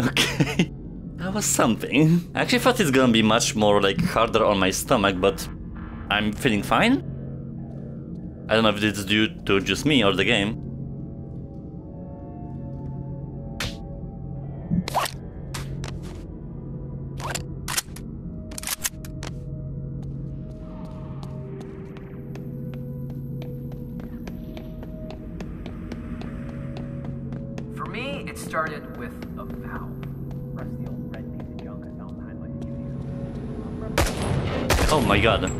Okay. That was something. I actually thought it's gonna be much more like harder on my stomach, but I'm feeling fine. I don't know if it's due to just me or the game. For me, it started with a vowel. Rusty old red piece of junk I found behind my computer. Oh my god.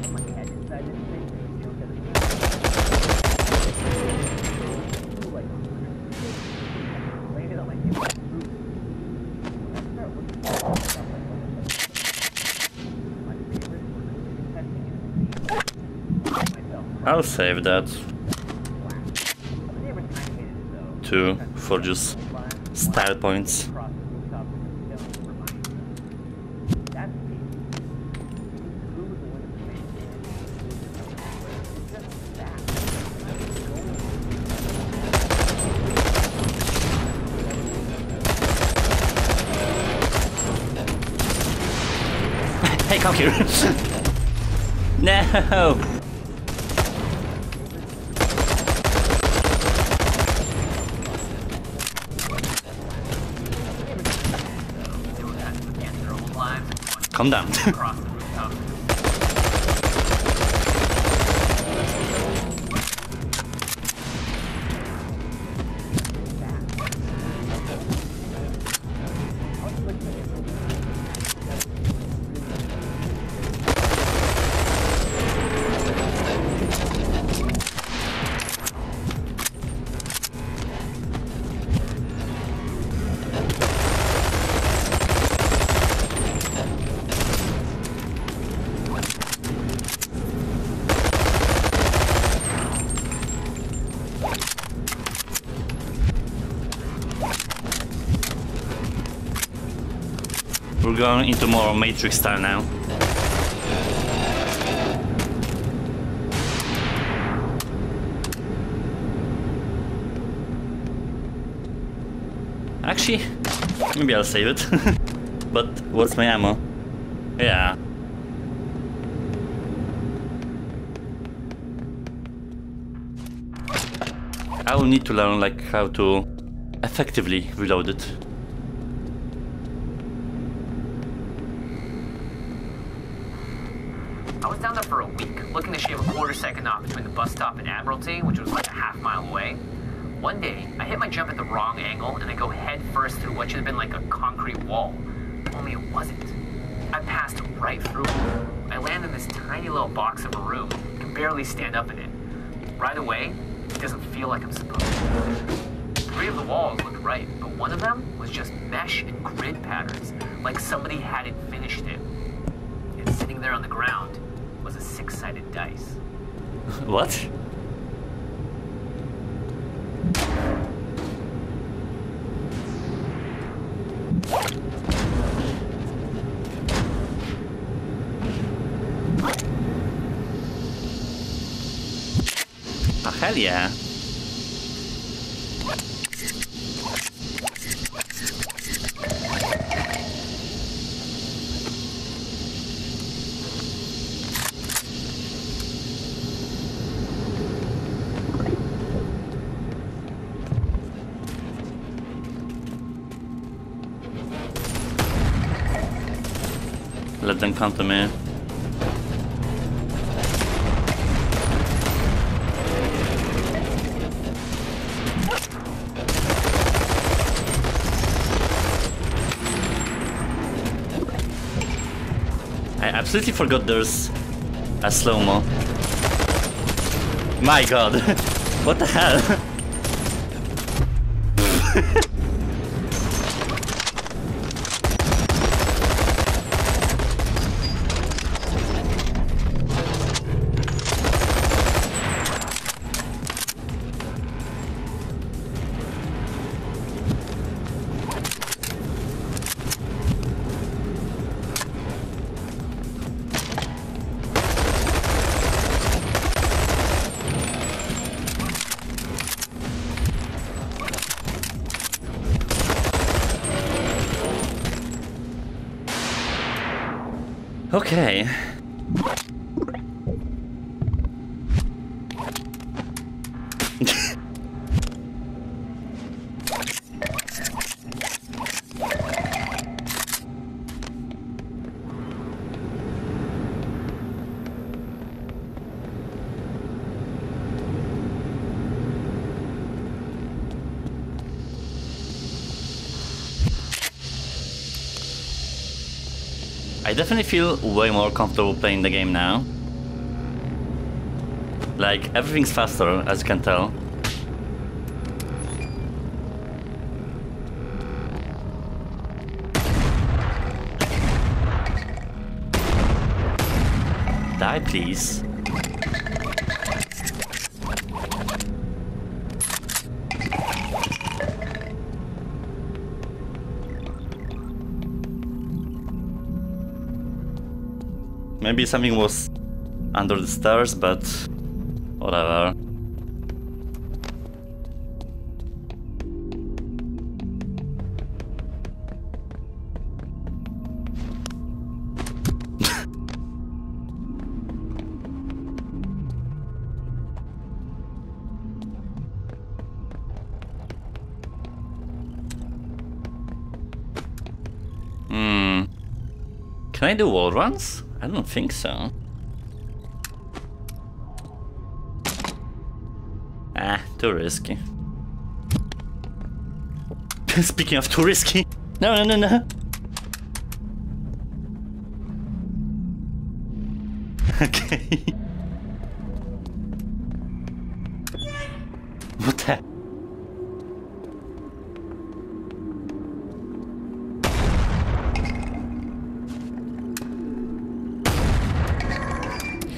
I'll save that too for just style points. Hey, come here. No. Calm down. We're going into more Matrix style now. Actually, maybe I'll save it. But what's my ammo? Yeah. I will need to learn like how to effectively reload it. Down there for a week, looking to shave a quarter-second off between the bus stop and Admiralty, which was like a half-mile away. One day, I hit my jump at the wrong angle, and I go head-first through what should have been like a concrete wall. Only it wasn't. I passed right through. I land in this tiny little box of a room. I can barely stand up in it. Right away, it doesn't feel like I'm supposed to. Three of the walls looked right, but one of them was just mesh and grid patterns, like somebody hadn't finished it. It's sitting there on the ground. Was a six-sided dice. What? Oh, hell yeah. Let them come to me. I absolutely forgot there's a slow-mo. My god. What the hell? Okay. I definitely feel way more comfortable playing the game now. Like, everything's faster, as you can tell. Die, please. Maybe something was under the stairs, but whatever. Can I do wall runs? I don't think so. Ah, too risky. Speaking of too risky, no. Okay. What the?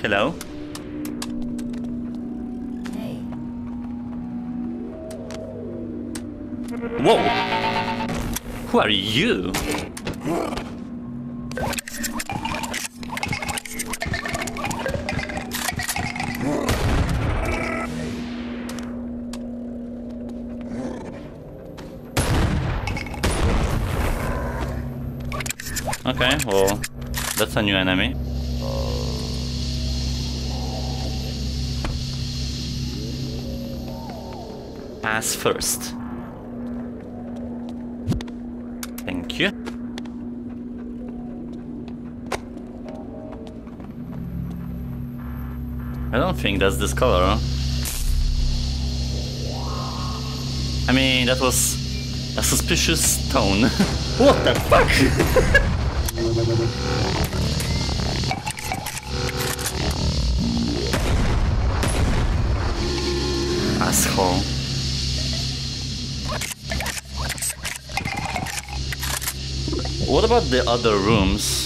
Hello? Hey. Whoa! Who are you? Okay, well, that's a new enemy. Pass first. Thank you. I don't think that's this color. I mean, that was a suspicious tone. What the fuck? Asshole. What about the other rooms?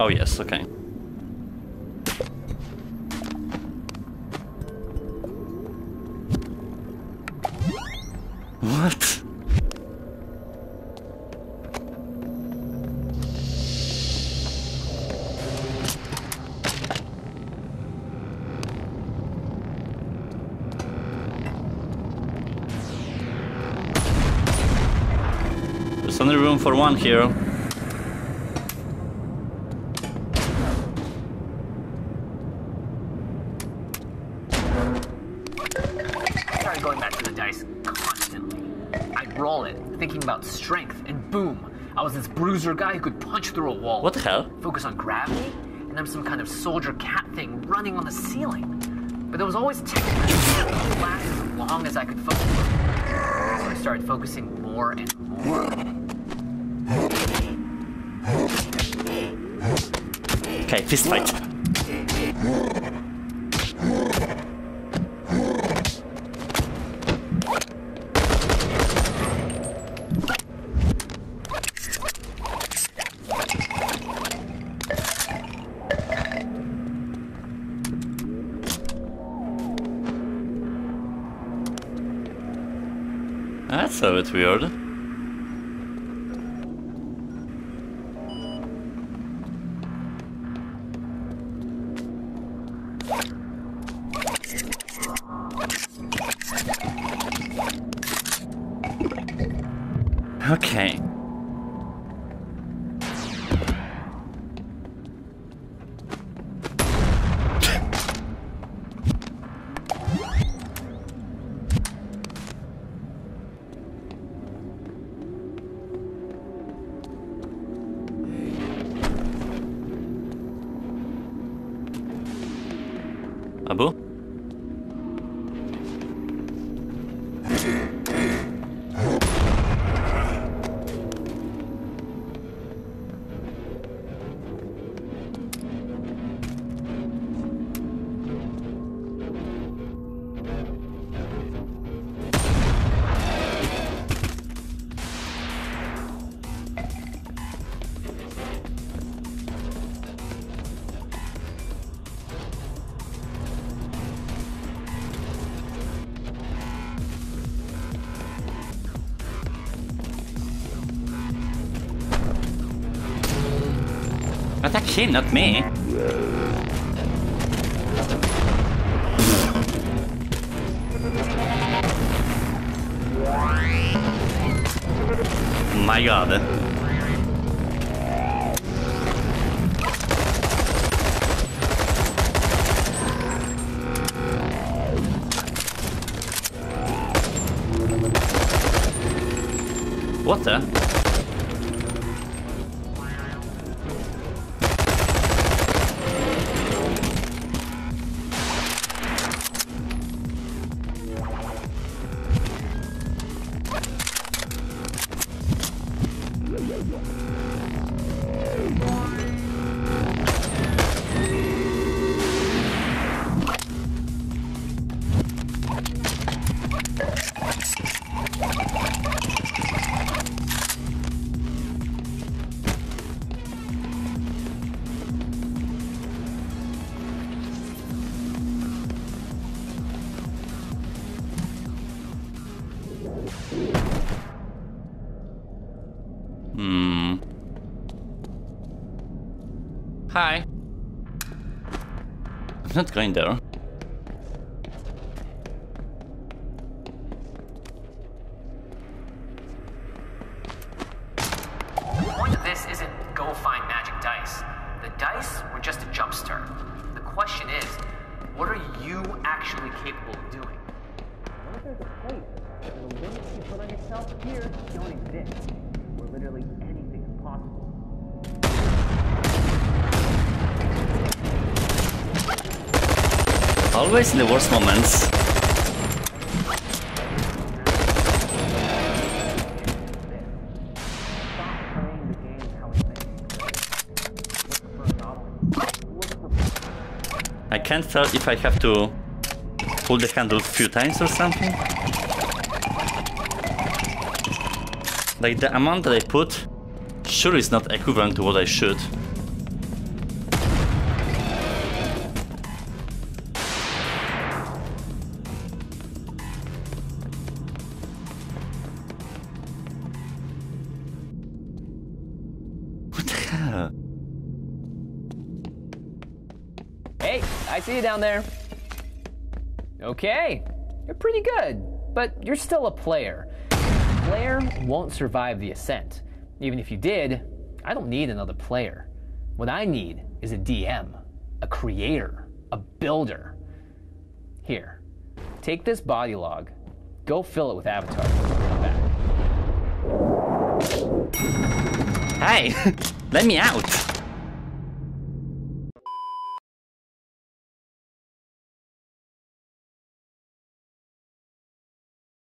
Oh yes, okay. What? There's only room for one here. I started going back to the dice constantly. I'd roll it, thinking about strength, and boom, I was this bruiser guy who could punch through a wall. What the hell? Focus on gravity, and I'm some kind of soldier cat thing running on the ceiling. But there was always technique that lasted as long as I could focus. So I started focusing more and more. Okay, fist fight. That's a bit weird. Okay. Attack him, not me. My God. What the? Hi. I'm not going there. This isn't go find magic dice. The dice were just a jumpstart. The question is, what are you actually capable of doing? What if there's a place where the limits you put on yourself here don't exist? Where literally anything is possible. Always in the worst moments. I can't tell if I have to pull the handle a few times or something. Like the amount that I put sure is not equivalent to what I should. Hey, I see you down there. Okay, you're pretty good, but you're still a player. A player won't survive the ascent. Even if you did, I don't need another player. What I need is a DM, a creator, a builder. Here, take this body log, go fill it with avatars. Hey, let me out.